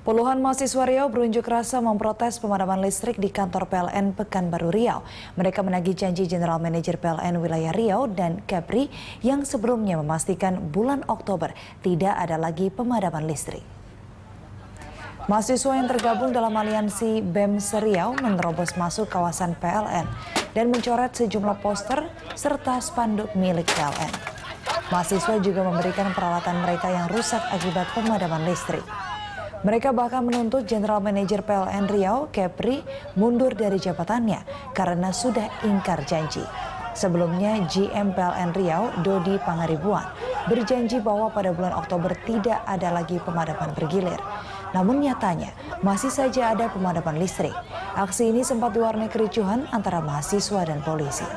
Puluhan mahasiswa Riau berunjuk rasa memprotes pemadaman listrik di kantor PLN Pekanbaru Riau. Mereka menagih janji General Manager PLN wilayah Riau dan Kepri yang sebelumnya memastikan bulan Oktober tidak ada lagi pemadaman listrik. Mahasiswa yang tergabung dalam aliansi BEM Riau menerobos masuk kawasan PLN dan mencoret sejumlah poster serta spanduk milik PLN. Mahasiswa juga memberikan peralatan mereka yang rusak akibat pemadaman listrik. Mereka bahkan menuntut General Manager PLN Riau, Kepri, mundur dari jabatannya karena sudah ingkar janji. Sebelumnya, GM PLN Riau, Dodi Pangaribuan, berjanji bahwa pada bulan Oktober tidak ada lagi pemadaman bergilir. Namun nyatanya, masih saja ada pemadaman listrik. Aksi ini sempat diwarnai kericuhan antara mahasiswa dan polisi.